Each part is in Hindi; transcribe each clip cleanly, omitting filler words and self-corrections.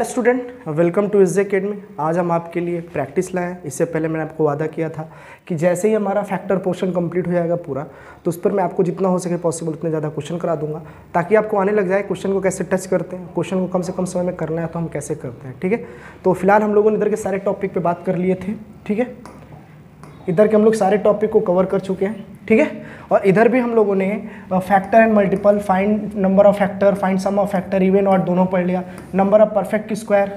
Hello student, welcome to SJ academy. आज हम आपके लिए प्रैक्टिस लाए हैं। इससे पहले मैंने आपको वादा किया था कि जैसे ही हमारा फैक्टर पोर्शन कंप्लीट हो जाएगा पूरा, तो उस पर मैं आपको जितना हो सके पॉसिबल उतने ज़्यादा क्वेश्चन करा दूंगा, ताकि आपको आने लग जाए क्वेश्चन को कैसे टच करते हैं, क्वेश्चन को कम से कम समय में करना है तो हम कैसे करते हैं। ठीक है, तो फिलहाल हम लोगों ने इधर के सारे टॉपिक पर बात कर लिए थे। ठीक है, इधर के हम लोग सारे टॉपिक को कवर कर चुके हैं। ठीक है, और इधर भी हम लोगों ने factor and multiple, find number of factor, find sum of factor, even और दोनों पढ़ लिया, number of perfect square,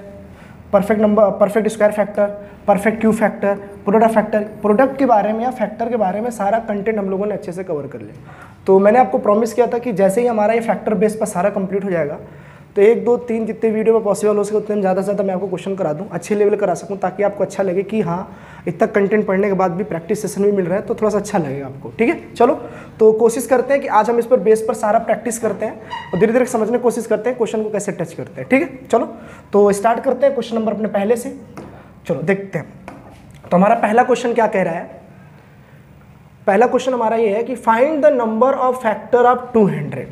perfect number, perfect square factor, perfect cube factor, product factor, product के बारे में या फैक्टर के बारे में सारा कंटेंट हम लोगों ने अच्छे से कवर कर लिया। तो मैंने आपको प्रॉमिस किया था कि जैसे ही हमारा ये फैक्टर बेस पर सारा कंप्लीट हो जाएगा, तो 1, 2, 3 जितने वीडियो में पॉसिबल हो सके उतने ज़्यादा से ज़्यादा मैं आपको क्वेश्चन करा दूँ, अच्छे लेवल करा सकूँ, ताकि आपको अच्छा लगे कि हाँ, इतना कंटेंट पढ़ने के बाद भी प्रैक्टिस सेशन भी मिल रहा है, तो थोड़ा सा अच्छा लगेगा आपको। ठीक है, चलो तो कोशिश करते हैं कि आज हम इस पर बेस पर सारा प्रैक्टिस करते हैं और धीरे धीरे समझने की कोशिश करते हैं क्वेश्चन को कैसे टच करते हैं। ठीक है, चलो तो स्टार्ट करते हैं क्वेश्चन नंबर अपने पहले से। चलो देखते हैं, तो हमारा पहला क्वेश्चन क्या कह रहा है। पहला क्वेश्चन हमारा ये है कि find the number of factor of 200,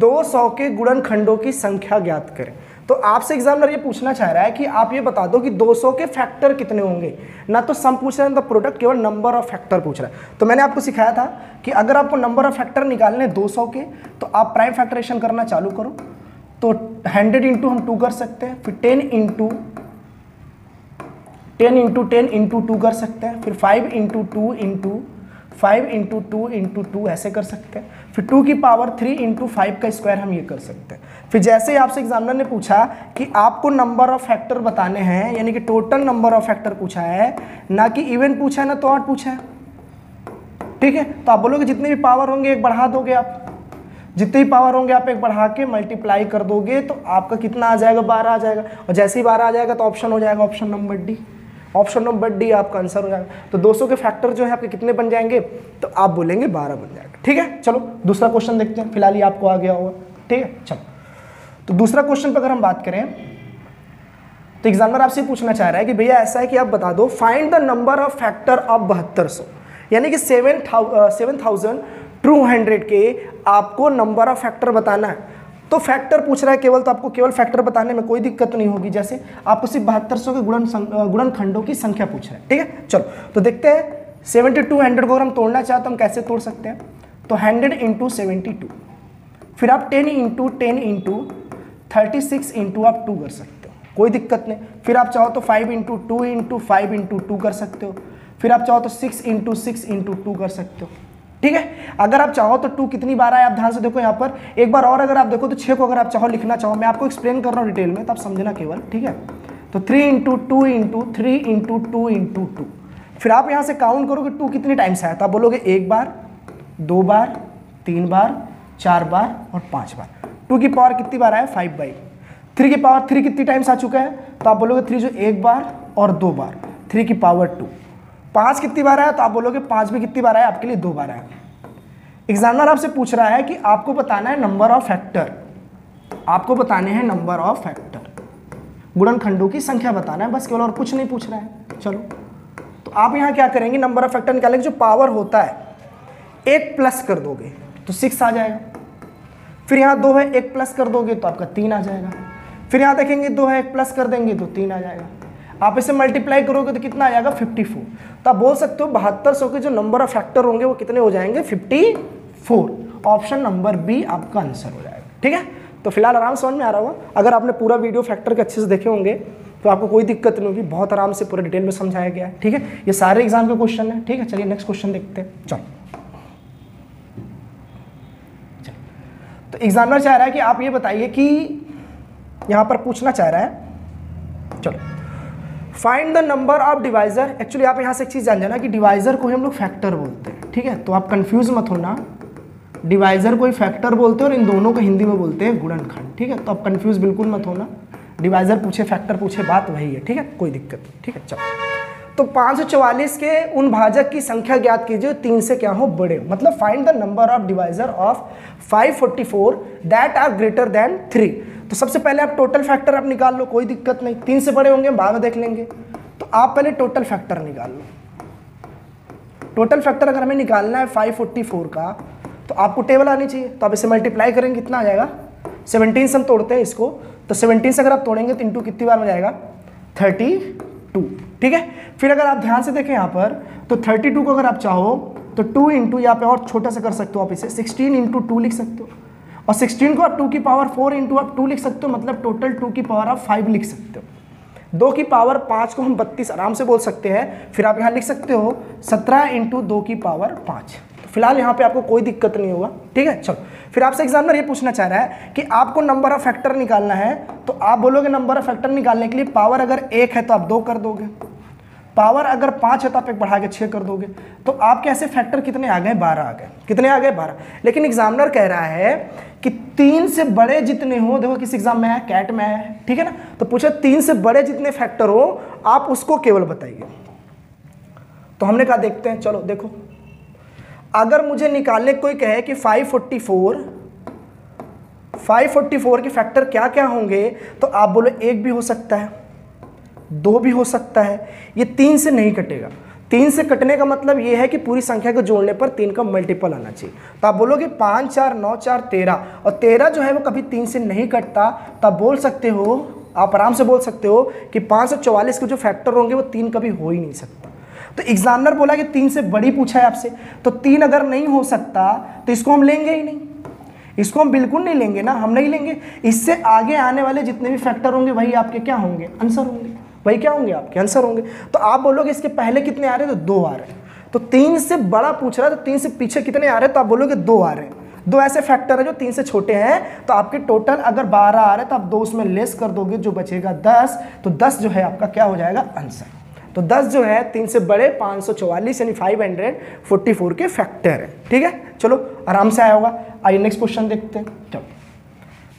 200 के गुणनखंडों की संख्या ज्ञात करें। तो आपसे एग्जामिनर ये पूछना चाह रहा है कि आप ये बता दो कि 200 के फैक्टर कितने होंगे। ना तो सम पूछ रहा है ना तो प्रोडक्ट, केवल नंबर ऑफ फैक्टर पूछ रहा है। तो मैंने आपको सिखाया था कि अगर आपको नंबर ऑफ फैक्टर निकालने हैं 200 के, तो आप प्राइम फैक्टराइजेशन करना चालू करो। तो 100 इंटू हम 2 कर सकते हैं, फिर 10 इंटू 10 इंटू 10 इंटू 2 कर सकते हैं, फिर 5 इंटू 2 इंटू 5 इंटू 2 इंटू 2 ऐसे कर सकते हैं, फिर 2 की पावर 3 इंटू 5 का स्क्वायर हम ये कर सकते हैं। फिर जैसे ही आपसे एग्जामिनर ने पूछा कि आपको नंबर ऑफ फैक्टर बताने हैं, यानी कि टोटल नंबर ऑफ फैक्टर पूछा है, ना कि इवन पूछा है ना तो ऑड पूछा है। ठीक है, तो आप बोलोगे जितने भी पावर होंगे एक बढ़ा दोगे आप, जितने भी पावर होंगे आप एक बढ़ा के मल्टीप्लाई कर दोगे, तो आपका कितना आ जाएगा, 12 आ जाएगा। और जैसे ही 12 आ जाएगा तो ऑप्शन हो जाएगा option number D, option number D आपका आंसर हो जाएगा। तो 200 के फैक्टर जो है आपके कितने बन जाएंगे, तो आप बोलेंगे 12 बन जाएगा। ठीक है, चलो दूसरा क्वेश्चन देखते हैं, फिलहाल ये आपको आ गया होगा। ठीक है, चलो तो दूसरा क्वेश्चन पर अगर हम बात करें, तो एग्जामिनर आपसे पूछना चाह रहा है कि भैया ऐसा है कि आप बता दो find the number of factor of 7200, यानी कि 7200 के आपको नंबर ऑफ फैक्टर बताना है। तो फैक्टर पूछ रहा है केवल, तो आपको केवल फैक्टर बताने में कोई दिक्कत नहीं होगी। जैसे आपको सिर्फ 7200 के गुणनखंडों की संख्या पूछ रहा है। ठीक है, चलो तो देखते हैं 7200 को अगर हम तोड़ना चाहते तो हम कैसे तोड़ सकते हैं। तो 100 इंटू 72, फिर आप 10 इंटू 10 इंटू 36 इंटू आप 2 कर सकते हो, कोई दिक्कत नहीं। फिर आप चाहो तो 5 इंटू 2 इंटू 5 इंटू 2 कर सकते हो, फिर आप चाहो तो 6 इंटू 6 इंटू 2 कर सकते हो। ठीक है, अगर आप चाहो तो 2 कितनी बार आए आप ध्यान से देखो यहाँ पर एक बार, और अगर आप देखो तो 6 को अगर आप चाहो लिखना चाहो, मैं आपको एक्सप्लेन कर रहा हूँ डिटेल में, तो आप समझना केवल। ठीक है, तो 3 इंटू 2 इंटू 3 इंटू 2 इंटू 2, फिर आप यहाँ से काउंट करोगे 2 कितने टाइम से आया, तो आप बोलोगे 1 बार 2 बार 3 बार 4 बार और 5 बार। 2 की पावर कितनी बार आया, 5 बाई। 3 की पावर 3 कितनी टाइम से आ चुका है, तो आप बोलोगे 3 जो 1 बार और 2 बार 3 की पावर 2। 5 कितनी बार आया, तो आप बोलोगे 5 भी कितनी बार आया, आपके लिए 2 बार आया। एग्जामिनर आपसे पूछ रहा है कि आपको बताना है नंबर ऑफ फैक्टर, आपको बताने हैं नंबर ऑफ फैक्टर, गुणनखंडों की संख्या बताना है बस केवल, और कुछ नहीं पूछ रहा है। चलो तो आप यहाँ क्या करेंगे, नंबर ऑफ फैक्टर निकालेंगे, जो पावर होता है 1 प्लस कर दोगे तो 6 आ जाएगा, फिर यहाँ 2 है 1 प्लस कर दोगे तो आपका 3 आ जाएगा, फिर यहाँ देखेंगे 2 है 1 प्लस कर देंगे तो 3 आ जाएगा, आप इसे मल्टीप्लाई करोगे तो कितना आ जाएगा, 54। तो आप बोल सकते हो 7200 के जो नंबर ऑफ फैक्टर होंगे वो कितने हो जाएंगे, 54। ऑप्शन नंबर बी आपका आंसर हो जाएगा। ठीक है, तो फिलहाल आराम से समझ में आ रहा होगा। अगर आपने पूरा वीडियो फैक्टर के अच्छे से देखे होंगे तो आपको कोई दिक्कत नहीं होगी, बहुत आराम से पूरे डिटेल में समझाया गया है। ठीक है, ये सारे एग्जाम के क्वेश्चन है। ठीक है, चलिए नेक्स्ट क्वेश्चन देखते हैं। चलो तो एग्जामिनर चाह रहा है कि आप ये बताइए कि यहाँ पर पूछना चाह रहा है, चलो find the number of divisor. Actually आप यहाँ से एक चीज़ जान जाना कि डिवाइजर को ही हम लोग फैक्टर बोलते हैं। ठीक है, तो आप कंफ्यूज मत होना, डिवाइजर को ही फैक्टर बोलते हैं और इन दोनों को हिंदी में बोलते हैं गुणनखंड। ठीक है, तो आप कंफ्यूज बिल्कुल मत होना, डिवाइजर पूछे फैक्टर पूछे बात वही है। ठीक है, कोई दिक्कत नहीं। ठीक है, चलो तो 544 के उन भाजक की संख्या ज्ञात कीजिए 3 से क्या हो, बड़े हो। मतलब find the number of divisor of 544 that are greater than 3। तो सबसे पहले आप टोटल फैक्टर आप निकाल लो, कोई दिक्कत नहीं, 3 से बड़े होंगे भाग देख लेंगे। तो आप पहले टोटल फैक्टर निकाल लो। टोटल फैक्टर अगर हमें निकालना है 544 का, तो आपको टेबल आनी चाहिए, तो आप इसे मल्टीप्लाई करेंगे कितना आ जाएगा, 17 से हम तोड़ते हैं इसको, तो 17 से अगर आप तोड़ेंगे तो इंटू कितनी बार में जाएगा 32। ठीक है, फिर अगर आप ध्यान से देखें यहाँ पर तो 32 को अगर आप चाहो तो 2 इंटू यहाँ पर और छोटा सा कर सकते हो आप इसे 16 इंटू 2 लिख सकते हो, और 16 को आप 2 की पावर 4 इंटू आप 2 लिख सकते हो, मतलब टोटल 2 की पावर आप 5 लिख सकते हो। 2 की पावर 5 को हम 32 आराम से बोल सकते हैं, फिर आप यहाँ लिख सकते हो 17 इंटू 2 की पावर 5। तो फिलहाल यहाँ पे आपको कोई दिक्कत नहीं होगा। ठीक है, चलो फिर आपसे एग्जामिनर ये पूछना चाह रहा है कि आपको नंबर ऑफ फैक्टर निकालना है, तो आप बोलोगे नंबर ऑफ फैक्टर निकालने के लिए पावर अगर 1 है तो आप 2 कर दोगे, पावर अगर 5 है तो आप 1 बढ़ा के 6 कर दोगे, तो आपके ऐसे फैक्टर कितने आ गए 12 आ गए, कितने आ गए 12। लेकिन एग्जामिनर कह रहा है कि 3 से बड़े जितने हो, देखो किस एग्जाम में है कैट में है, ठीक है ना, तो पूछा 3 से बड़े जितने फैक्टर हो आप उसको केवल बताइए। तो हमने कहा देखते हैं, चलो देखो अगर मुझे निकालने कोई कहे कि 544 के फैक्टर क्या क्या होंगे, तो आप बोलो 1 भी हो सकता है, 2 भी हो सकता है, ये 3 से नहीं कटेगा। 3 से कटने का मतलब ये है कि पूरी संख्या को जोड़ने पर 3 का मल्टीपल आना चाहिए, तो आप बोलोगे 5 4 9 4 13, और 13 जो है वो कभी 3 से नहीं कटता, तो आप बोल सकते हो, आप आराम से बोल सकते हो कि 544 के जो फैक्टर होंगे वो 3 कभी हो ही नहीं सकता। तो एग्जामिनर बोला कि 3 से बड़ी पूछा है आपसे, तो 3 अगर नहीं हो सकता तो इसको हम लेंगे ही नहीं, इसको हम बिल्कुल नहीं लेंगे ना, हम नहीं लेंगे। इससे आगे आने वाले जितने भी फैक्टर होंगे वही आपके क्या होंगे आंसर होंगे, वही क्या होंगे आपके आंसर होंगे। तो आप बोलोगे इसके पहले कितने आ रहे हैं, तो 2 आ रहे हैं। तो 3 से बड़ा पूछ रहा है तो 3 से पीछे कितने आ रहे हैं, तो आप बोलोगे 2 आ रहे हैं। 2 ऐसे फैक्टर हैं जो 3 से छोटे हैं, तो आपके टोटल अगर 12 आ रहे हैं तो आप 2 उसमें लेस कर दोगे, जो बचेगा 10, तो 10 जो है आपका क्या हो जाएगा आंसर। तो 10 जो है 3 से बड़े 544 यानी 544 के फैक्टर हैं। ठीक है, चलो आराम से आया होगा। आइए नेक्स्ट क्वेश्चन देखते हैं। चलो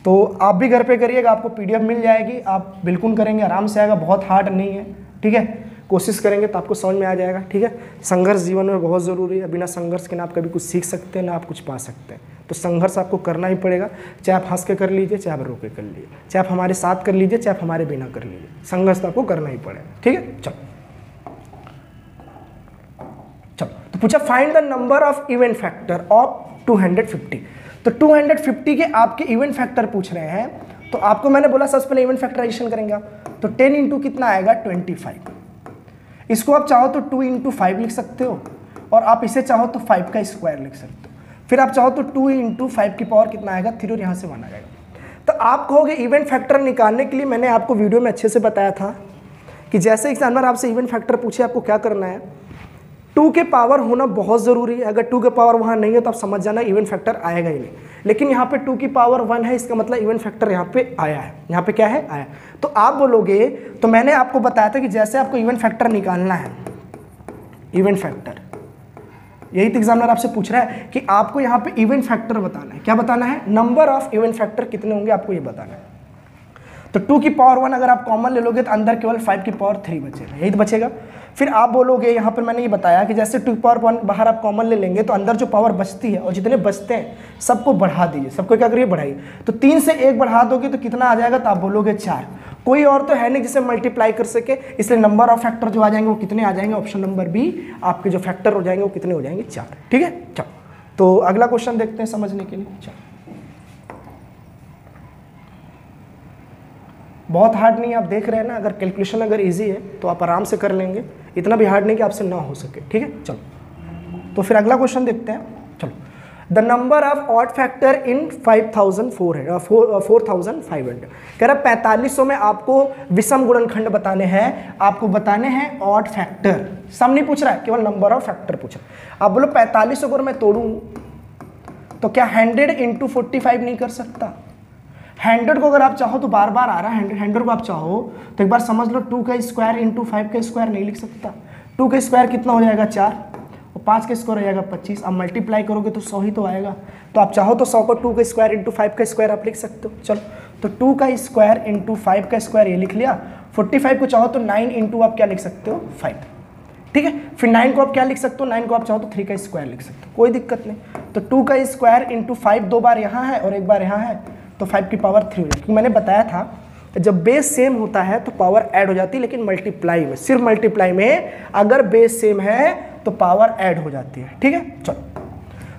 तो आप भी घर पे करिएगा, आपको पीडीएफ मिल जाएगी, आप बिल्कुल करेंगे आराम से आएगा, बहुत हार्ड नहीं है। ठीक है, कोशिश करेंगे तो आपको समझ में आ जाएगा। ठीक है, संघर्ष जीवन में बहुत ज़रूरी है, बिना संघर्ष के ना आप कभी कुछ सीख सकते हैं ना आप कुछ पा सकते हैं, तो संघर्ष आपको करना ही पड़ेगा। चाहे आप हंस के कर लीजिए, चाहे आप रो के कर लीजिए, चाहे आप हमारे साथ कर लीजिए, चाहे आप हमारे बिना कर लीजिए, संघर्ष तो आपको करना ही पड़ेगा। ठीक है, चलो तो पूछा find the number of event factor of 250। तो 250 के आपके इवेंट फैक्टर पूछ रहे हैं, तो आपको मैंने बोला सबसे पहले इवेंट फैक्टराइजेशन करेंगे आप, तो 10 इंटू कितना आएगा 25। इसको आप चाहो तो 2 इंटू 5 लिख सकते हो, और आप इसे चाहो तो 5 का स्क्वायर लिख सकते हो, फिर आप चाहो तो 2 इंटू 5 की पावर कितना आएगा 3, और यहाँ से 1 आ जाएगा। तो आप कहोगे इवेंट फैक्टर निकालने के लिए मैंने आपको वीडियो में अच्छे से बताया था कि जैसे एग्जामिनर आपसे इवेंट फैक्टर पूछे आपको क्या करना है, 2 के पावर होना बहुत ज़रूरी है। अगर 2 के पावर वहाँ नहीं है तो आप समझ जाना इवेंट फैक्टर आएगा ही नहीं, लेकिन यहाँ पे 2 की पावर 1 है, इसका मतलब इवेंट फैक्टर यहाँ पे आया है। यहाँ पे क्या है आया। तो आप बोलोगे, तो मैंने आपको बताया था कि जैसे आपको इवेंट फैक्टर निकालना है, इवेंट फैक्टर यही तो एग्जामिनर आपसे पूछ रहा है कि आपको यहाँ पर इवेंट फैक्टर बताना है। क्या बताना है, नंबर ऑफ इवेंट फैक्टर कितने होंगे आपको ये बताना है। तो 2 की पावर 1 अगर आप कॉमन ले लोगे तो अंदर केवल 5 की पावर 3 बचेगा, यही तो बचेगा। फिर आप बोलोगे, यहाँ पर मैंने ये बताया कि जैसे 2 की पावर 1 बाहर आप कॉमन ले लेंगे तो अंदर जो पावर बचती है और जितने बचते हैं सबको बढ़ा दीजिए, सबको क्या करिए बढ़ाइए। तो 3 से 1 बढ़ा दोगे तो कितना आ जाएगा, तो आप बोलोगे 4। कोई और तो है नहीं जिसे मल्टीप्लाई कर सके, इसलिए नंबर ऑफ फैक्टर जो आ जाएंगे वो कितने आ जाएंगे, ऑप्शन नंबर बी आपके जो फैक्टर हो जाएंगे वो कितने हो जाएंगे 4। ठीक है, चलो तो अगला क्वेश्चन देखते हैं समझने के लिए। चलो बहुत हार्ड नहीं है, आप देख रहे हैं ना, अगर कैलकुलेशन अगर इजी है तो आप आराम से कर लेंगे, इतना भी हार्ड नहीं कि आपसे ना हो सके। ठीक है, चलो तो फिर अगला क्वेश्चन देखते हैं। चलो the number of odd factor in 4500 कह रहा 4500 में आपको विषम गुणनखंड बताने हैं, आपको बताने हैं ऑड फैक्टर। सम नहीं पूछ रहा है, केवल नंबर ऑफ फैक्टर पूछा। आप बोलो 4500 को मैं तोड़ूँ तो क्या 100 इंटू 45 नहीं कर सकता। 100 को अगर आप चाहो तो बार बार आ रहा है 100 को आप चाहो तो एक बार समझ लो 2 का स्क्वायर इंटू 5 का स्क्वायर नहीं लिख सकता। 2 का स्क्वायर कितना हो जाएगा 4, और 5 का स्क्वायर हो जाएगा 25। आप मल्टीप्लाई करोगे तो 100 ही तो आएगा, तो आप चाहो तो 100 को 2 का स्क्वायर इंटू 5 का स्क्वायर आप लिख सकते हो। चलो तो 2 का स्क्वायर इंटू 5 का स्क्वायर ये लिख लिया। 45 को चाहो तो 9 इंटू आप क्या लिख सकते हो 5। ठीक है, फिर 9 को आप क्या लिख सकते हो, 9 को आप चाहो तो 3 का स्क्वायर लिख सकते हो, कोई दिक्कत नहीं। तो 2 का स्क्वायर इंटू 5 दो बार यहाँ है और एक बार यहाँ है, तो 5 की पावर 3 हो जाएगी। क्योंकि मैंने बताया था कि जब बेस सेम होता है तो पावर ऐड हो जाती है, लेकिन मल्टीप्लाई में, सिर्फ मल्टीप्लाई में अगर बेस सेम है तो पावर ऐड हो जाती है। ठीक है, चलो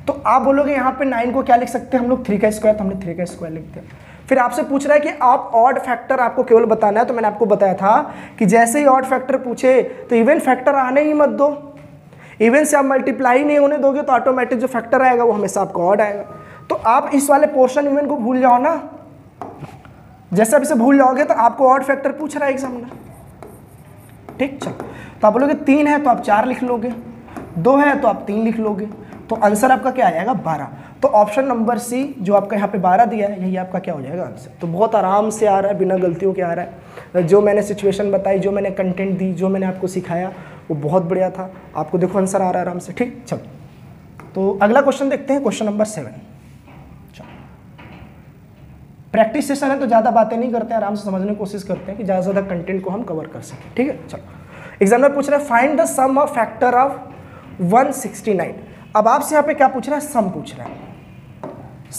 तो आप बोलोगे यहाँ पे 9 को क्या लिख सकते हैं हम लोग 3 का स्क्वायर, तो हमने 3 का स्क्वायर लिख दिया। फिर आपसे पूछ रहा है कि आप ऑड फैक्टर आपको केवल बताना है। तो मैंने आपको बताया था कि जैसे ही ऑड फैक्टर पूछे तो इवन फैक्टर आने ही मत दो, इवन से आप मल्टीप्लाई नहीं होने दोगे तो ऑटोमेटिक जो फैक्टर आएगा वो हमेशा आपका ऑड आएगा। तो आप इस वाले पोर्शन इवन को भूल जाओ ना, जैसे आप इसे भूल जाओगे तो आपको ऑड फैक्टर पूछ रहा है एग्जाम में, ठीक। चलो तो आप बोलोगे 3 है तो आप 4 लिख लोगे, 2 है तो आप 3 लिख लोगे, तो आंसर आपका क्या आएगा 12। तो ऑप्शन नंबर सी जो आपका यहाँ पे 12 दिया है यही आपका क्या हो जाएगा आंसर। तो बहुत आराम से आ रहा है, बिना गलतियों के आ रहा है। जो मैंने सिचुएशन बताई, जो मैंने कंटेंट दी, जो मैंने आपको सिखाया वो बहुत बढ़िया था। आपको देखो आंसर आ रहा है आराम से, ठीक। चलो तो अगला क्वेश्चन देखते हैं, क्वेश्चन नंबर 7। प्रैक्टिस सेशन है तो ज़्यादा बातें नहीं करते हैं, आराम से समझने की कोशिश करते हैं कि ज़्यादा से ज़्यादा कंटेंट को हम कवर कर सकें, ठीक है। चलो एग्जामिनर पूछ रहा है find the sum of factor of 169। अब आपसे यहाँ पे क्या पूछ रहा है, सम पूछ रहा है।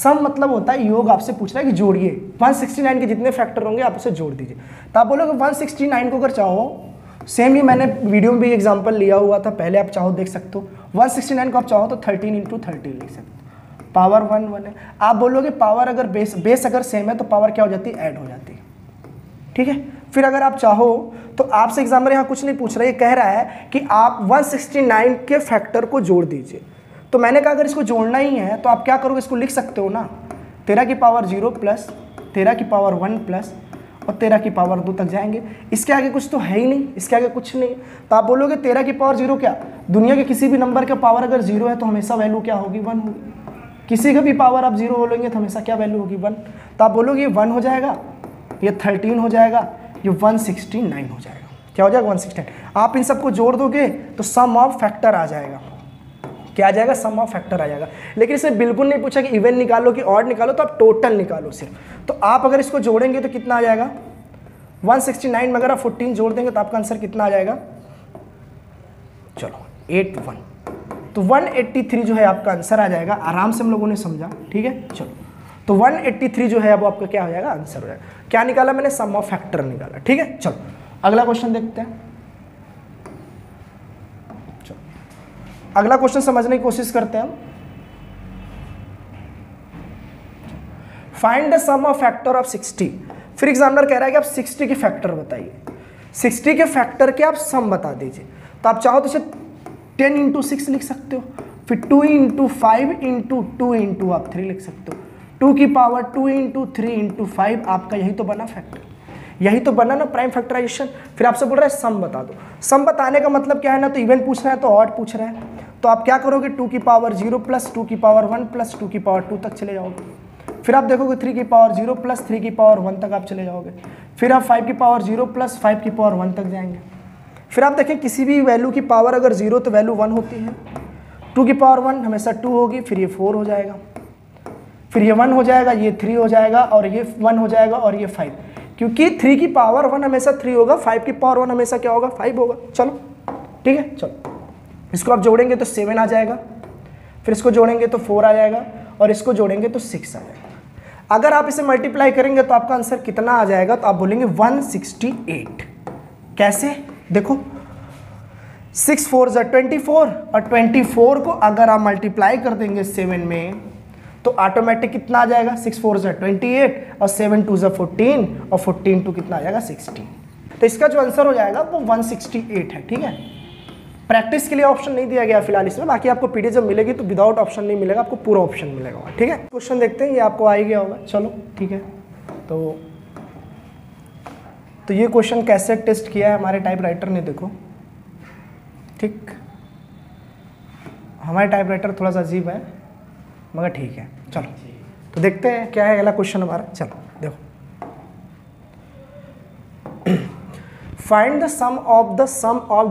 सम मतलब होता है योग, आपसे पूछ रहा है कि जोड़िए 169 के जितने फैक्टर होंगे आप उसे जोड़ दीजिए। तो आप बोलोगे 169 को अगर चाहो, सेम ही मैंने वीडियो में भी एग्जाम्पल लिया हुआ था पहले, आप चाहो देख सकते हो। 169 को आप चाहो तो 13 × 13 लिख सकते हो, पावर 1 1 है। आप बोलोगे पावर अगर बेस अगर सेम है तो पावर क्या हो जाती है, ऐड हो जाती है, ठीक है। फिर अगर आप चाहो तो आपसे एग्जामिनर यहाँ कुछ नहीं पूछ रहा है, ये कह रहा है कि आप 169 के फैक्टर को जोड़ दीजिए। तो मैंने कहा अगर इसको जोड़ना ही है तो आप क्या करोगे, इसको लिख सकते हो ना, 13 की पावर 0 प्लस 13 की पावर 1 प्लस और 13 की पावर 2 तक जाएंगे। इसके आगे कुछ तो है ही नहीं, इसके आगे कुछ नहीं। तो आप बोलोगे 13 की पावर 0 क्या, दुनिया के किसी भी नंबर का पावर अगर 0 है तो हमेशा वैल्यू क्या होगी, 1 होगी। किसी का भी पावर आप 0 बोलेंगे तो हमेशा क्या वैल्यू होगी, 1। तो आप बोलोगे ये 1 हो जाएगा, ये 13 हो जाएगा, ये 169 हो जाएगा। क्या हो जाएगा 169। आप इन सबको जोड़ दोगे तो सम ऑफ फैक्टर आ जाएगा। क्या आ जाएगा, सम ऑफ फैक्टर आ जाएगा। लेकिन इसने बिल्कुल नहीं पूछा कि इवन निकालो कि ऑड निकालो, तो आप टोटल निकालो सिर्फ। तो आप अगर इसको जोड़ेंगे तो कितना आ जाएगा 169 में, अगर आप 14 जोड़ देंगे तो आपका आंसर कितना आ जाएगा, चलो 81। तो 183 जो है आपका आंसर आ जाएगा। आराम से हम लोगों ने समझा, ठीक है। चलो तो 183 जो है अब आपका क्या हो जाएगा, आंसर हो जाएगा। क्या निकाला मैंने, सम ऑफ फैक्टर निकाला, ठीक है। चलो अगला क्वेश्चन देखते हैं। चलो अगला क्वेश्चन समझने की कोशिश करते हैं हम। Find the sum of factor of 60। फिर एग्जामिनर कह रहा है कि आप 60 के फैक्टर बताइए, 60 के फैक्टर के आप सम बता दीजिए। तो आप चाहो तो इसे 10 × 6 लिख सकते हो, फिर 2 × 5 × 2 × आप 3 लिख सकते हो, 2 की पावर 2 × 3 × 5 आपका यही तो बना फैक्टर, यही तो बना ना प्राइम फैक्टराइजेशन। फिर आपसे बोल रहा है सम बता दो। सम बताने का मतलब क्या है ना, तो इवन पूछ रहा है तो ऑड पूछ रहा है। तो आप क्या करोगे 2 की पावर 0 प्लस 2 की पावर 1 प्लस 2 की पावर 2 तक चले जाओगे। फिर आप देखोगे 3 की पावर 0 प्लस 3 की पावर 1 तक आप चले जाओगे। फिर आप 5 की पावर 0 प्लस 5 की पावर 1 तक जाएंगे। फिर आप देखें किसी भी वैल्यू की पावर अगर 0 तो वैल्यू 1 होती है, 2 की पावर 1 हमेशा 2 होगी। फिर ये 4 हो जाएगा, फिर ये 1 हो जाएगा, ये 3 हो जाएगा और ये 1 हो जाएगा और ये 5, क्योंकि 3 की पावर 1 हमेशा 3 होगा, 5 की पावर 1 हमेशा क्या होगा, 5 होगा। चलो ठीक है। चलो इसको आप जोड़ेंगे तो 7 आ जाएगा, फिर इसको जोड़ेंगे तो 4 आ जाएगा और इसको जोड़ेंगे तो 6 आ जाएगा। अगर आप इसे मल्टीप्लाई करेंगे तो आपका आंसर कितना आ जाएगा, तो आप बोलेंगे 168। कैसे देखो, 6 × 4 = 24 और 24 को अगर आप मल्टीप्लाई कर देंगे 7 में तो ऑटोमेटिक कितना आ जाएगा, 6 × 4 = 28 और 7 × 2 = 14 और 14 × 2 कितना आ जाएगा, 16। तो इसका जो आंसर हो जाएगा वो 168 है, ठीक है। प्रैक्टिस के लिए ऑप्शन नहीं दिया गया फिलहाल इसमें, बाकी आपको पीडीएफ जब मिलेगी तो विदाउट ऑप्शन नहीं मिलेगा, आपको पूरा ऑप्शन मिलेगा, ठीक है। क्वेश्चन देखते हैं, ये आपको आ ही गया होगा। चलो ठीक है। तो ये क्वेश्चन कैसे टेस्ट किया है हमारे टाइपराइटर ने, देखो ठीक। हमारे टाइपराइटर थोड़ा सा अजीब है मगर ठीक है। चलो तो देखते हैं क्या है अगला क्वेश्चन हमारा। चलो देखो, find the sum of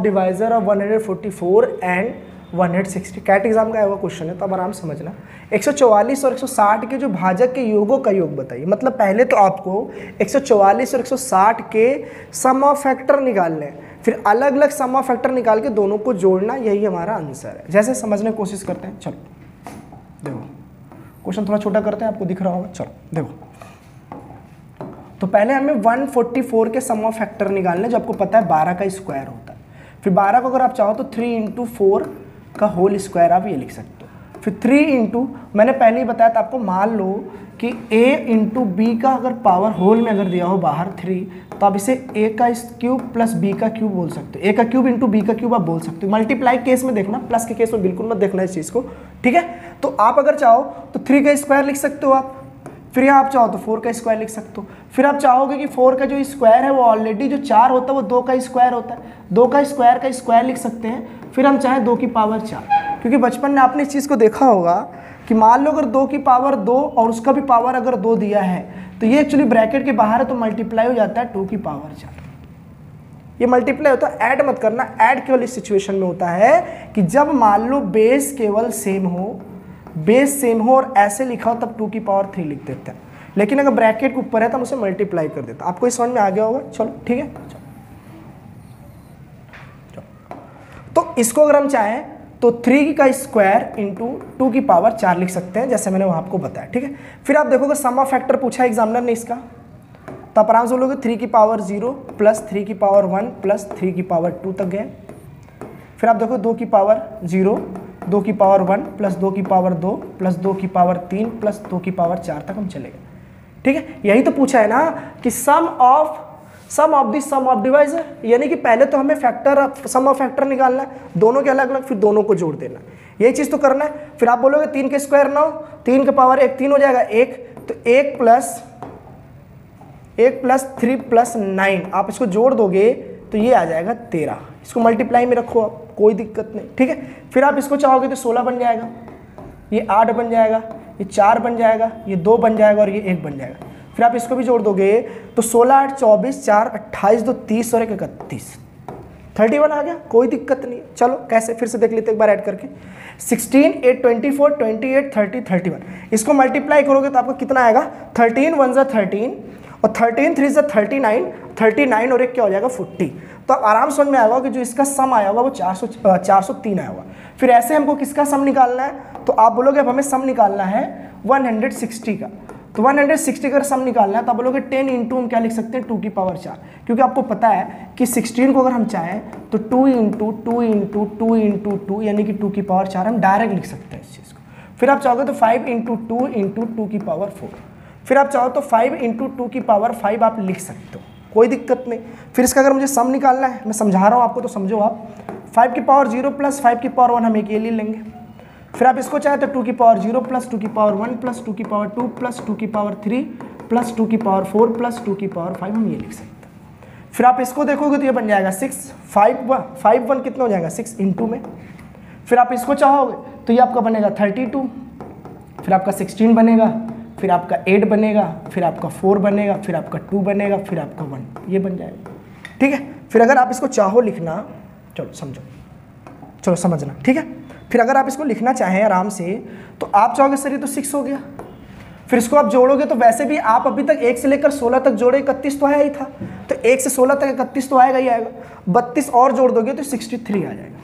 divisor of 144 and 160। CAT exam का हुआ क्वेश्चन है तो अब आराम समझना। 144 और 160 के जो भाजक के योगों का योग बताइए। मतलब पहले तो आपको 144 और 160 के सम ऑफ फैक्टर निकालने हैं, फिर अलग अलग सम ऑफ फैक्टर निकाल के दोनों को जोड़ना, यही हमारा आंसर है। जैसे समझने की कोशिश करते हैं। चलो देखो क्वेश्चन थोड़ा छोटा करते हैं, आपको दिख रहा होगा। चलो देखो, तो पहले हमें 144 के सम ऑफ फैक्टर निकालने, जो आपको पता है 12 का स्क्वायर होता है। फिर 12 को अगर आप चाहो तो 3 × 4 का होल स्क्वायर आप ये लिख सकते हो। फिर 3 इंटू, मैंने पहले ही बताया था आपको, मान लो कि a इंटू बी का अगर पावर होल में अगर दिया हो बाहर 3, तो आप इसे a का क्यूब प्लस b का क्यूब बोल सकते हो, a का क्यूब इंटू b का क्यूब आप बोल सकते हो। मल्टीप्लाई केस में देखना, प्लस के केस में बिल्कुल मत देखना इस चीज़ को, ठीक है। तो आप अगर चाहो तो 3 का स्क्वायर लिख सकते हो आप, फिर यहाँ आप चाहो तो 4 का स्क्वायर लिख सकते हो। फिर आप चाहोगे कि 4 का जो स्क्वायर है वो ऑलरेडी जो 4 होता है वो 2 का स्क्वायर होता है, 2 का स्क्वायर लिख सकते हैं। फिर हम चाहें 2 की पावर 4, क्योंकि बचपन में आपने इस चीज़ को देखा होगा कि मान लो अगर 2 की पावर 2 और उसका भी पावर अगर 2 दिया है तो ये एक्चुअली ब्रैकेट के बाहर है तो मल्टीप्लाई हो जाता है 2 की पावर 4। ये मल्टीप्लाई होता है, ऐड मत करना, ऐड केवल इस सिचुएशन में होता है कि जब मान लो बेस केवल सेम हो, बेस सेम हो और ऐसे लिखा हो तब 2 की पावर 3 लिख देते हैं, लेकिन अगर ब्रैकेट के ऊपर है तो हम उसे मल्टीप्लाई कर देते हैं। आपको इस समझ में आ गया होगा, चलो ठीक है। चलो तो इसको अगर हम चाहें तो 3 का स्क्वायर इंटू 2 की पावर 4 लिख सकते हैं, जैसे मैंने वहाँ आपको बताया, ठीक है। फिर आप देखोगे सम ऑफ फैक्टर पूछा एग्जामिनर ने इसका, तो आप आराम से बोलोगे 3 की पावर 0 प्लस 3 की पावर 1 प्लस 3 की पावर 2 तक गए। फिर आप देखो 2 की पावर 0, 2 की पावर 1 प्लस 2 की पावर 2 प्लस 2 की पावर 3 प्लस 2 की पावर 4 तक हम चले गए, ठीक है। यही तो पूछा है ना कि सम ऑफ डिवाइजर, यानी कि पहले तो हमें फैक्टर, सम ऑफ फैक्टर निकालना है दोनों के अलग अलग, फिर दोनों को जोड़ देना, यही चीज़ तो करना है। फिर आप बोलोगे 3 के स्क्वायर 9, 3 का पावर 1 3 हो जाएगा 1, तो 1 प्लस 3 प्लस 9 आप इसको जोड़ दोगे तो ये आ जाएगा 13। इसको मल्टीप्लाई में रखो आप, कोई दिक्कत नहीं, ठीक है। फिर आप इसको चाहोगे तो 16 बन जाएगा, ये 8 बन जाएगा, ये 4 बन जाएगा, ये 2 बन जाएगा और ये 1 बन जाएगा। फिर आप इसको भी जोड़ दोगे तो 16, 8, 24, 4, 28, 2, 30 और 1, 31, 31 आ गया, कोई दिक्कत नहीं। चलो कैसे, फिर से देख लेते हैं एक बार ऐड करके, 16, 8, 24, 28, 30, 31। इसको मल्टीप्लाई करोगे तो आपको कितना आएगा, 13 1 ज़ा 13 और 13 3 ज़ा 39, 39 और 1 क्या हो जाएगा 40। तो आप आराम समझ में आएगा कि जो इसका सम आया होगा वो 403 आया होगा। फिर ऐसे हमको किसका सम निकालना है, तो आप बोलोगे अब हमें सम निकालना है 160 का, तो 160 का सम निकालना है तो आप बोलोगे 10 इंटू हम क्या लिख सकते हैं 2 की पावर 4, क्योंकि आपको पता है कि 16 को अगर हम चाहें तो 2 इंटू 2 इंटू 2 इंटू 2 यानी कि 2 की पावर 4 हम डायरेक्ट लिख सकते हैं इस चीज़ को। फिर आप चाहोगे तो 5 इंटू 2 इंटू 2 की पावर 4, फिर आप चाहो तो 5 इंटू 2 की पावर 5 आप लिख सकते हो, कोई दिक्कत नहीं। फिर इसका अगर मुझे सम निकालना है, मैं समझा रहा हूँ आपको तो समझो आप, 5 की पावर 0 प्लस 5 की पावर 1 हम एक ये ले लेंगे। फिर आप इसको चाहे तो 2 की पावर 0 प्लस 2 की पावर 1 प्लस 2 की पावर 2 प्लस 2 की पावर 3 प्लस 2 की पावर 4 प्लस 2 की पावर 5 हम ये लिख सकते हैं। फिर आप इसको देखोगे तो ये बन जाएगा 6, 5 1 कितना हो जाएगा 6 इंटू में। फिर आप इसको चाहोगे तो ये आपका बनेगा 32, फिर आपका 16 बनेगा, फिर आपका 8 बनेगा, फिर आपका 4 बनेगा, फिर आपका 2 बनेगा, फिर आपका 1 ये बन जाएगा, ठीक है। फिर अगर आप इसको चाहो लिखना, चलो समझो, चलो समझना, ठीक है। फिर अगर आप इसको लिखना चाहें आराम से तो आप चाहोगे सर ये तो 6 हो गया, फिर इसको आप जोड़ोगे तो वैसे भी आप अभी तक 1 से लेकर 16 तक जोड़े 31 तो आया ही था, तो 1 से 16 तक 31 तो आएगा ही आएगा, 32 और जोड़ दोगे तो 63 आ जाएगा,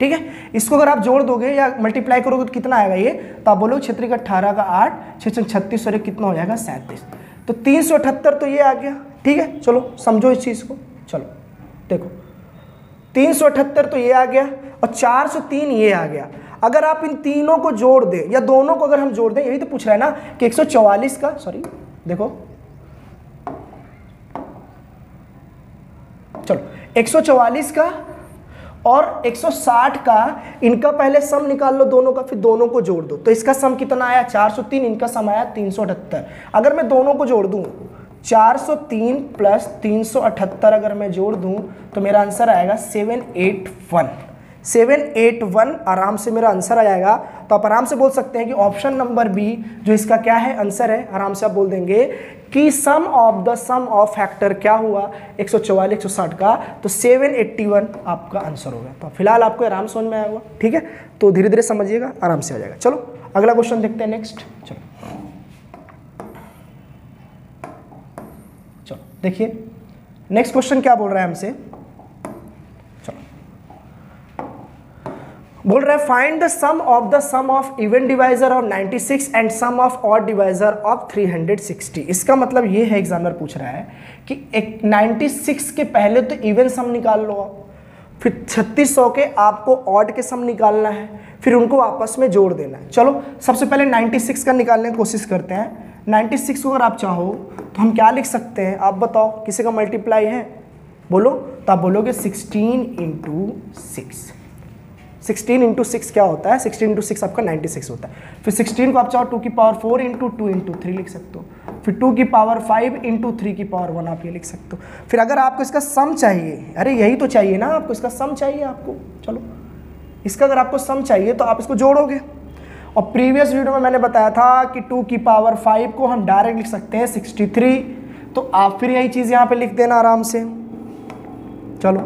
ठीक है। इसको अगर आप जोड़ दोगे या मल्टीप्लाई करोगे तो कितना आएगा ये, तो आप बोलो 6 का 18 का 8 6 36 और कितना हो जाएगा 37, तो 378 तो ये आ गया, ठीक है। चलो समझो इस चीज़ को, चलो देखो 378 तो ये आ गया और 403 ये आ गया। अगर आप इन तीनों को जोड़ दें या दोनों को अगर हम जोड़ दें, यही तो पूछ रहा है ना कि 144 का, सॉरी देखो चलो 144 का और 160 का, इनका पहले सम निकाल लो दोनों का, फिर दोनों को जोड़ दो तो इसका सम कितना आया 403, इनका सम आया 378। अगर मैं दोनों को जोड़ दूं 403 प्लस 378 अगर मैं जोड़ दूं तो मेरा आंसर आएगा 781 आराम से मेरा आंसर आ जाएगा। तो आप आराम से बोल सकते हैं कि ऑप्शन नंबर बी जो इसका क्या है आंसर है, आराम से आप बोल देंगे कि सम ऑफ फैक्टर क्या हुआ 144 160 का, तो 781 आपका आंसर होगा। तो फिलहाल आपको आराम से समझ में आया हुआ, ठीक है। तो धीरे धीरे समझिएगा, आराम से आ जाएगा। चलो अगला क्वेश्चन देखते हैं नेक्स्ट। चलो देखिए नेक्स्ट क्वेश्चन क्या बोल रहा है हमसे। बोल रहा है find the sum of even divisor of 96 and sum of odd divisor of 360। इसका मतलब ये है, एग्जामिनर पूछ रहा है कि 96 के पहले तो इवन सम निकाल लो आप, फिर 3600 के आपको ऑड के सम निकालना है, फिर उनको आपस में जोड़ देना है। चलो सबसे पहले 96 का निकालने की कोशिश करते हैं। 96 को अगर आप चाहो तो हम क्या लिख सकते हैं, आप बताओ किसी का मल्टीप्लाई है, बोलो तो आप बोलोगे 16 इंटू 6। 16 इंटू 6 क्या होता है, 16 इंटू 6 आपका 96 होता है। फिर 16 को आप चाहो 2 की पावर 4 इंटू 2 इंटू 3 लिख सकते हो, फिर 2 की पावर 5 इंटू 3 की पावर 1 आप ये लिख सकते हो। फिर अगर आपको इसका सम चाहिए, अरे यही तो चाहिए ना आपको, इसका सम चाहिए आपको। चलो इसका अगर आपको सम चाहिए तो आप इसको जोड़ोगे, और प्रीवियस वीडियो में मैंने बताया था कि 2 की पावर 5 को हम डायरेक्ट लिख सकते हैं 63, तो आप फिर यही चीज़ यहाँ पे लिख देना आराम से। चलो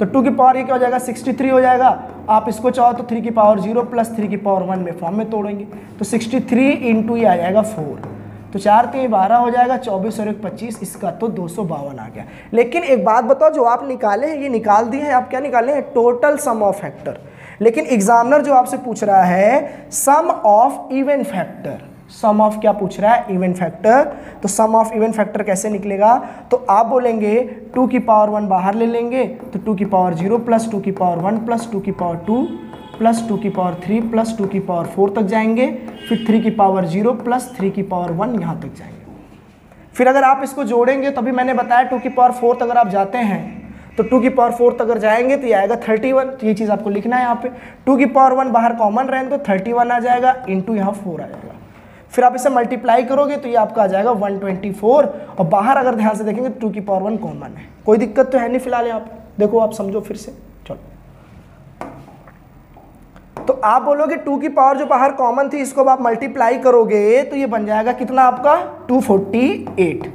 तो 2 की पावर ये क्या हो जाएगा, 63 हो जाएगा। आप इसको चाहो तो 3 की पावर 0 प्लस 3 की पावर 1 में फॉर्म में तोड़ेंगे तो 63 इंटू ये आ जाएगा 4, तो 4 3 12 हो जाएगा, 24 और 1 25, इसका तो 252 आ गया। लेकिन एक बात बताओ, जो आप निकाले हैं ये निकाल दिए हैं, आप क्या निकाले हैं, टोटल सम ऑफ फैक्टर। लेकिन एग्जामिनर जो आपसे पूछ रहा है sum of even factor, sum of क्या पूछ रहा है, इवन फैक्टर। तो सम ऑफ इवन फैक्टर कैसे निकलेगा, तो आप बोलेंगे 2 की पावर 1 बाहर ले लेंगे तो 2 की पावर 0 प्लस 2 की पावर 1 प्लस 2 की पावर 2 प्लस 2 की पावर 3 प्लस 2 की पावर 4 तक जाएंगे, फिर 3 की पावर 0 प्लस 3 की पावर 1 यहाँ तक जाएंगे। फिर अगर आप इसको जोड़ेंगे तो अभी मैंने बताया 2 की पावर 4 तक अगर आप जाते हैं तो 2 की पावर 4 तक अगर जाएंगे तो ये आएगा 31, तो ये चीज़ आपको लिखना है यहाँ पे। 2 की पावर 1 बाहर कॉमन रहें तो 31 आ जाएगा इंटू यहाँ 4 आ जाएगा। फिर आप इसे मल्टीप्लाई करोगे तो ये आपका आ जाएगा 124, और बाहर अगर ध्यान से देखेंगे 2 की पावर 1 कॉमन है, कोई दिक्कत तो है नहीं फिलहाल यहाँ पे। देखो आप समझो फिर से, चलो तो आप बोलोगे 2 की पावर जो बाहर कॉमन थी इसको आप मल्टीप्लाई करोगे तो ये बन जाएगा कितना आपका 248।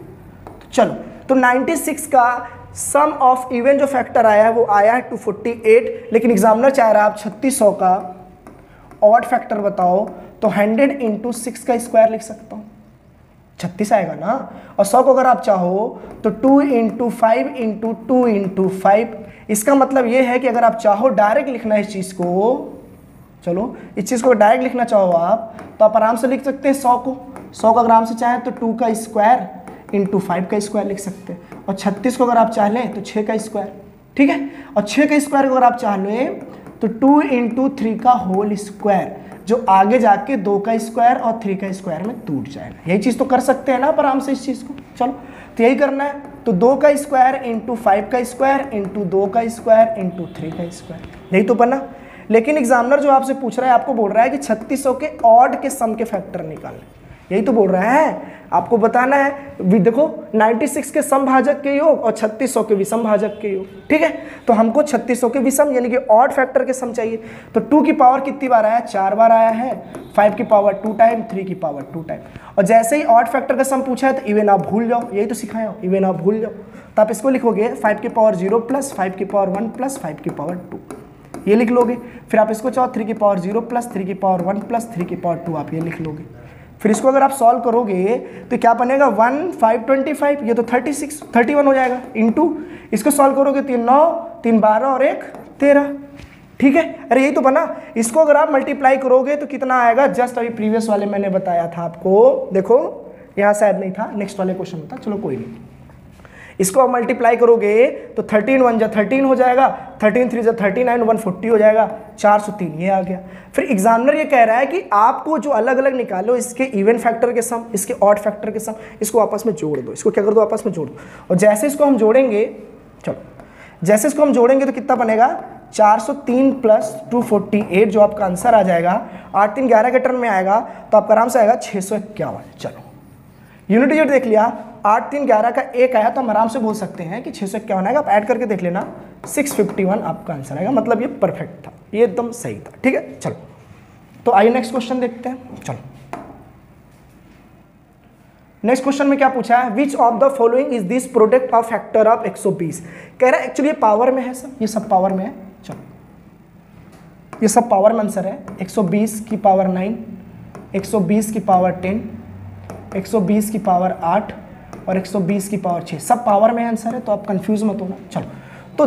चलो तो 96 का सम ऑफ इवन जो फैक्टर आया है वो आया है 248, लेकिन एग्जामिनर चाह रहा है आप 3600 का ऑड फैक्टर बताओ, तो 100 इंटू 6 का स्क्वायर लिख सकता हूँ, 36 आएगा ना। और 100 को अगर आप चाहो तो 2 इंटू 5 इंटू 2 इंटू 5, इसका मतलब ये है कि अगर आप चाहो डायरेक्ट लिखना इस चीज़ को, चलो इस चीज़ को डायरेक्ट लिखना चाहो आप तो आप आराम से लिख सकते हैं 100 को। 100 का आराम से चाहें तो 2 का स्क्वायर इंटू 5 का स्क्वायर लिख सकते हैं, और 36 को अगर आप चाह लें तो 6 का स्क्वायर, ठीक है। और 6 का स्क्वायर अगर आप चाह लें तो 2 इंटू 3 का होल स्क्वायर, जो आगे जाके 2 का स्क्वायर और 3 का स्क्वायर में टूट जाएगा। यही चीज़ तो कर सकते हैं ना आप आराम से इस चीज़ को। चलो तो यही करना है, तो 2 का स्क्वायर इंटू 5 का स्क्वायर इंटू 2 का स्क्वायर इंटू 3 का स्क्वायर, यही तो बना। लेकिन एग्जामिनर जो आपसे पूछ रहा है, आपको बोल रहा है कि 3600 के ऑड के सम के फैक्टर निकालें, यही तो बोल रहा है आपको बताना है। देखो 96 के समभाजक के योग और 3600 के विषमभाजक के योग, ठीक है। तो हमको 3600 के विषम यानी कि ऑड फैक्टर के सम चाहिए, तो 2 की पावर कितनी बार आया है, 4 बार आया है, 5 की पावर 2 टाइम, 3 की पावर 2 टाइम। और जैसे ही ऑड फैक्टर का सम पूछा है तो इवन आप भूल जाओ, यही तो सिखाया, इवन आप भूल जाओ। तो आप इसको लिखोगे 5 की पावर 0 प्लस 5 की पावर 1 प्लस 5 की पावर 2, ये लिख लोगे। फिर आप इसको चाहो 3 की पावर 0 प्लस 3 की पावर 1 प्लस 3 की पावर 2, आप ये लिख लोगे। फिर इसको अगर आप सॉल्व करोगे तो क्या बनेगा, 1 5 25, ये तो 31 हो जाएगा, इंटू इसको सॉल्व करोगे 3 9 3 12 और 1 13, ठीक है। अरे यही तो बना। इसको अगर आप मल्टीप्लाई करोगे तो कितना आएगा, जस्ट अभी प्रीवियस वाले मैंने बताया था आपको, देखो यहाँ शायद नहीं था, नेक्स्ट वाले क्वेश्चन में था, चलो कोई नहीं। इसको आप मल्टीप्लाई करोगे तो 13 1 जा 13 हो जाएगा, 13 3 जा 39 140 हो जाएगा, 403 ये आ गया। फिर एग्जामिनर ये कह रहा है कि आपको जो अलग अलग निकालो, इसके इवन फैक्टर के सम, इसके ऑड फैक्टर के सम, इसको आपस में जोड़ दो। इसको क्या कर दो, आपस में जोड़ दो। और जैसे इसको हम जोड़ेंगे, चलो जैसे इसको हम जोड़ेंगे तो कितना बनेगा, 403 प्लस 248, जो आपका आंसर आ जाएगा 8 3 11 के टर्न में आएगा, तो आपका आराम से आएगा 651। चलो यूनिट डिजिट देख लिया, 8 3 11 का 1 आया तो हम आराम से बोल सकते हैं कि 651 आएगा। आप ऐड करके देख लेना, 651 आपका आंसर आएगा। मतलब ये परफेक्ट था, ये एकदम सही था, ठीक है। चलो तो आइए नेक्स्ट क्वेश्चन देखते हैं। चलो नेक्स्ट क्वेश्चन में क्या पूछा है, which of the following is this product of factor of 120, कह रहा है एक्चुअली पावर में है सर, ये सब पावर में है। चलो ये सब पावर में आंसर है, 120 की पावर 9, 120 की पावर 10, 120 की पावर 8 और 120 की पावर 6, सब पावर में आंसर है, तो आप कंफ्यूज मत होना। चलो तो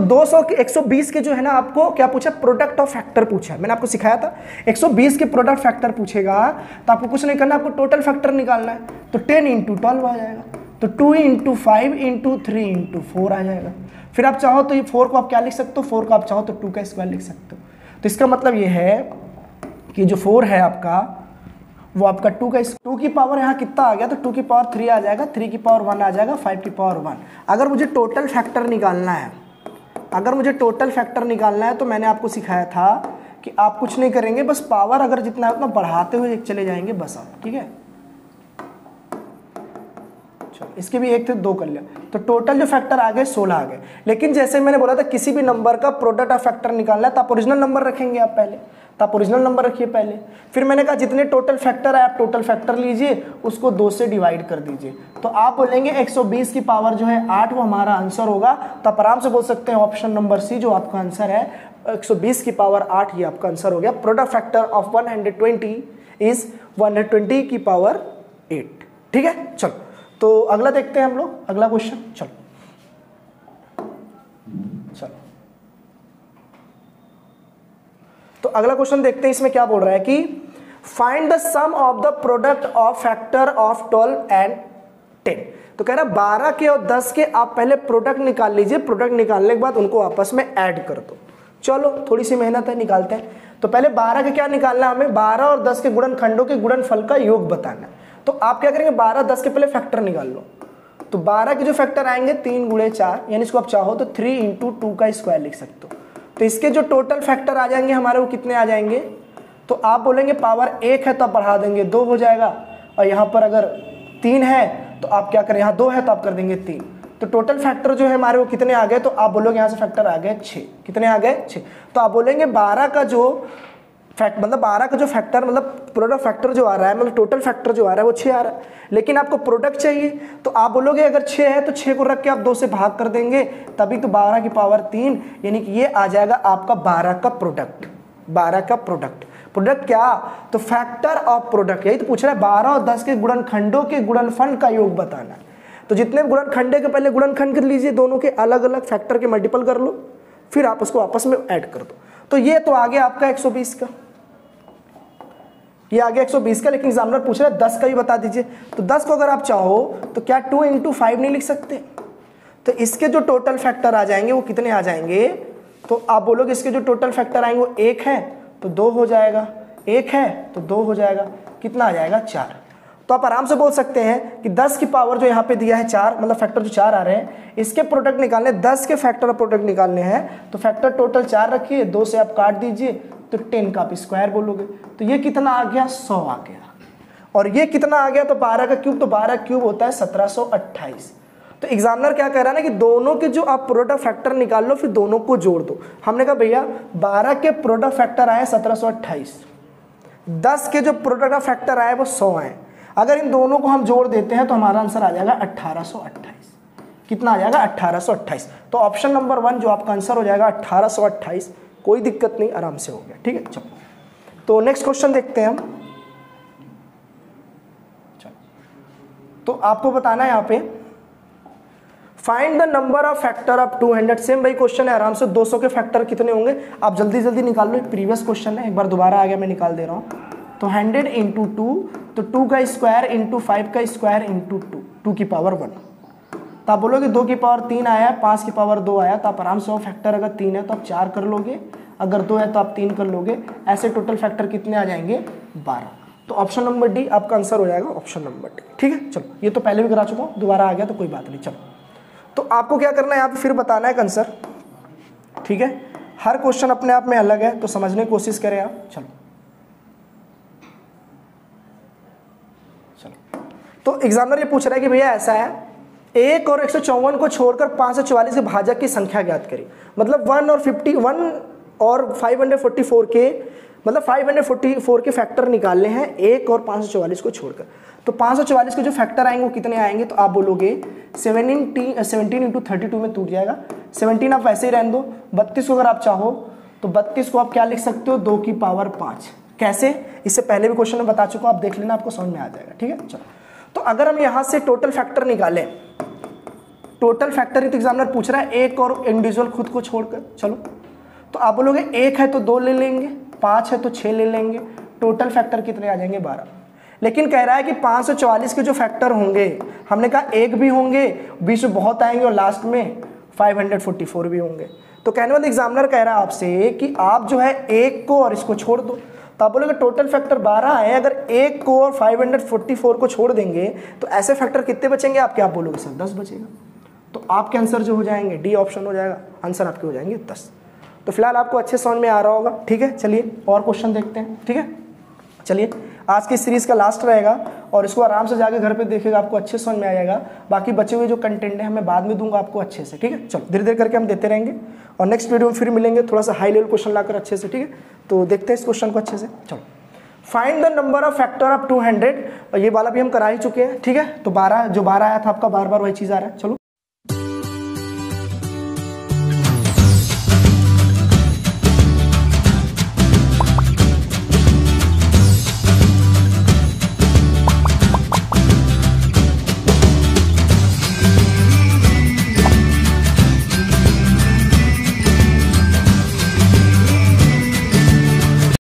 120 के जो है ना, आपको क्या पूछा, प्रोडक्ट ऑफ फैक्टर पूछा है। मैंने आपको सिखाया था 120 के प्रोडक्ट फैक्टर पूछेगा तो आपको कुछ नहीं करना, आपको टोटल फैक्टर निकालना है। तो 10 इंटू 12 आ जाएगा, तो 2 इंटू 5 इंटू 3 इंटू 4 आ जाएगा। फिर आप चाहो तो ये 4 को आप क्या लिख सकते हो, 4 को आप चाहो तो 2 का स्क्वायर लिख सकते हो। तो इसका मतलब ये है कि जो 4 है आपका वो आपका 2 का 2 की पावर यहाँ कितना आ गया तो 2 की पावर 3 आ जाएगा, 3 की पावर 1 आ जाएगा, 5 की पावर 1। अगर मुझे टोटल फैक्टर निकालना है, अगर मुझे टोटल फैक्टर निकालना है तो मैंने आपको सिखाया था कि आप कुछ नहीं करेंगे, बस पावर अगर जितना है उतना बढ़ाते हुए चले जाएंगे बस आप, ठीक है। इसके भी एक थे दो कर लिया, तो टोटल जो फैक्टर आ गए 16 आ गए। लेकिन जैसे मैंने बोला था किसी भी नंबर का प्रोडक्ट ऑफ फैक्टर निकालना है तो आप ओरिजिनल नंबर रखेंगे, आप पहले तो आप ओरिजिनल नंबर रखिए पहले। फिर मैंने कहा जितने टोटल फैक्टर है आप टोटल फैक्टर लीजिए, उसको 2 से डिवाइड कर दीजिए, तो आप बोलेंगे 120 की पावर जो है 8 वो हमारा आंसर होगा। तो आप आराम से बोल सकते हैं ऑप्शन नंबर सी जो आपका आंसर है 120 की पावर 8 ये आपका आंसर हो गया। प्रोडक्ट फैक्टर ऑफ 120 इज 120 की पावर 8, ठीक है। चलो तो अगला देखते हैं हम लोग, अगला क्वेश्चन। चलो तो अगला क्वेश्चन देखते हैं, इसमें क्या बोल रहा है कि find the sum of the product of factor of 12 and 10। तो कह रहा है 12 के और 10 के आप पहले प्रोडक्ट निकाल लीजिए, प्रोडक्ट निकालने के बाद उनको आपस में ऐड कर दो। चलो थोड़ी सी मेहनत है, निकालते हैं। तो पहले 12 के क्या निकालना है हमें, 12 और 10 के गुणनखंडों के गुणनफल का योग बताना है। तो आप क्या करेंगे 12 10 के पहले फैक्टर निकाल लो, तो 12 के जो फैक्टर आएंगे 3 × 4 यानी इसको आप चाहो तो 3 × 2 का स्क्वायर लिख सकते हो। तो इसके जो टोटल फैक्टर आ जाएंगे हमारे वो कितने आ जाएंगे, तो आप बोलेंगे पावर 1 है तो आप बढ़ा देंगे 2 हो जाएगा, और यहाँ पर अगर 3 है तो आप क्या करें, यहाँ 2 है तो आप कर देंगे 3। तो टोटल फैक्टर जो है हमारे वो कितने आ गए, तो आप बोलोगे यहाँ से फैक्टर आ गए 6, कितने आ गए 6। तो आप बोलेंगे 12 का जो फैक्ट मतलब 12 का जो फैक्टर मतलब प्रोडक्ट फैक्टर जो आ रहा है मतलब टोटल फैक्टर जो आ रहा है वो 6 आ रहा है, लेकिन आपको प्रोडक्ट चाहिए। तो आप बोलोगे अगर 6 है तो 6 को रख के आप 2 से भाग कर देंगे, तभी तो 12 की पावर 3 यानी कि ये आ जाएगा आपका 12 का प्रोडक्ट। 12 का प्रोडक्ट, प्रोडक्ट क्या, तो फैक्टर ऑफ प्रोडक्ट, यही तो पूछ रहा है। 12 और 10 के गुणनखंडों के गुणनफल का योग बताना है। तो जितने गुणनखंडे के पहले गुणनखंड कर लीजिए, दोनों के अलग अलग फैक्टर के मल्टीपल कर लो, फिर आप उसको आपस में ऐड कर दो। तो ये तो आ गया आपका 120 का, ये आ गया 120 का। लेकिन एग्जामिनर पूछ रहा है 10 का भी बता दीजिए, तो 10 को अगर आप चाहो तो क्या 2 × 5 नहीं लिख सकते, तो इसके जो टोटल फैक्टर आ जाएंगे वो कितने आ जाएंगे, तो आप बोलोगे इसके जो टोटल फैक्टर आएंगे वो 1 है तो 2 हो जाएगा, 1 है तो 2 हो जाएगा, कितना आ जाएगा 4। तो आप आराम से बोल सकते हैं कि 10 की पावर जो यहाँ पे दिया है 4 मतलब फैक्टर जो 4 आ रहे हैं इसके प्रोडक्ट निकालने, 10 के फैक्टर और प्रोडक्ट निकालने हैं, तो फैक्टर टोटल 4 रखिए, 2 से आप काट दीजिए तो 10 का आप स्क्वायर बोलोगे, तो ये कितना आ गया 100 आ गया। और ये कितना आ गया, तो 12 का क्यूब, तो 12 क्यूब होता है 1728। तो एग्जामिनर क्या कह रहा है ना कि दोनों के जो आप प्रोडक्ट फैक्टर निकाल लो फिर दोनों को जोड़ दो। हमने कहा भैया 12 के प्रोडक्ट फैक्टर आए 1728, 10 के जो प्रोडक्ट फैक्टर आए वो 100 आए, अगर इन दोनों को हम जोड़ देते हैं तो हमारा आंसर आ जाएगा 1828, कितना आ जाएगा 1828। तो ऑप्शन नंबर 1 जो आपका आंसर हो जाएगा 1828, कोई दिक्कत नहीं, आराम से हो गया, ठीक है। चलो तो नेक्स्ट क्वेश्चन देखते हैं हम। तो आपको बताना है यहाँ पे find the number of factor of 200। Same भाई क्वेश्चन है, आराम से 200 के फैक्टर कितने होंगे आप जल्दी जल्दी निकाल लो। प्रीवियस क्वेश्चन है, एक बार दोबारा आ गया, मैं निकाल दे रहा हूँ। तो 100 × 2 तो 2 का स्क्वायर × 5 का स्क्वायर × 2 की पावर 1। तो आप बोलोगे 2 की पावर 3 आया, 5 की पावर 2 आया, तो आप आराम से वो फैक्टर अगर 3 है तो आप 4 कर लोगे, अगर 2 है तो आप 3 कर लोगे, ऐसे टोटल फैक्टर कितने आ जाएंगे 12। तो ऑप्शन नंबर डी आपका आंसर हो जाएगा, ऑप्शन नंबर डी, ठीक है। चलो ये तो पहले भी करा चुका हूँ, दोबारा आ गया तो कोई बात नहीं। चलो तो आपको क्या करना है यहाँ पर फिर बताना है आंसर, ठीक है। हर क्वेश्चन अपने आप में अलग है तो समझने की कोशिश करें आप। चलो तो एग्जामिनर ये पूछ रहा है कि भैया ऐसा है 1 और 154 को छोड़कर 544 के भाजक की संख्या ज्ञात करें। मतलब 1 और 544 के मतलब 544 के फैक्टर निकालने हैं 1 और 544 को छोड़कर। तो 544 के जो फैक्टर आएंगे वो कितने आएंगे, तो आप बोलोगे 17 × 32 में टूट जाएगा। 17 आप वैसे ही रहने दो। 32 को अगर आप चाहो तो 32 को आप क्या लिख सकते हो, 2 की पावर 5। कैसे, इससे पहले भी क्वेश्चन में बता चुका हूँ, आप देख लेना, आपको समझ में आ जाएगा, ठीक है। चलो तो अगर हम यहां से टोटल फैक्टर निकालें, टोटल फैक्टर तो एग्जामिनर पूछ रहा है 1 और इंडिविजुअल खुद को छोड़कर। चलो तो आप बोलोगे 1 है तो 2 ले लेंगे, 5 है तो 6 ले लेंगे, टोटल फैक्टर कितने आ जाएंगे 12। लेकिन कह रहा है कि 544 के जो फैक्टर होंगे, हमने कहा 1 भी होंगे, बीच में बहुत आएंगे, और लास्ट में 544 भी होंगे। तो कहने वाला एग्जामिनर कह रहा है आपसे कि आप जो है 1 को और इसको छोड़ दो। तो आप बोलोगे टोटल फैक्टर 12 है, अगर एक को और 544 को छोड़ देंगे तो ऐसे फैक्टर कितने बचेंगे आपके? आप बोलोगे सर 10 बचेगा। तो आपके आंसर जो हो जाएंगे डी ऑप्शन हो जाएगा, आंसर आपके हो जाएंगे 10। तो फिलहाल आपको अच्छे समझ में आ रहा होगा, ठीक है। चलिए और क्वेश्चन देखते हैं, ठीक है। चलिए आज की सीरीज़ का लास्ट रहेगा और इसको आराम से जाके घर पे देखिएगा, आपको अच्छे समझ में आ जाएगा। बाकी बचे हुए जो कंटेंट है मैं बाद में दूंगा आपको अच्छे से, ठीक है। चलो धीरे धीरे करके हम देते रहेंगे और नेक्स्ट वीडियो में फिर मिलेंगे, थोड़ा सा हाई लेवल क्वेश्चन लाकर अच्छे से, ठीक है। तो देखते हैं इस क्वेश्चन को अच्छे से। चलो find the number of factor of 200, ये वाला भी हम करा ही चुके हैं, ठीक है। तो 12 जो 12 आया था आपका, बार बार वही चीज़ आ रहा है। चलो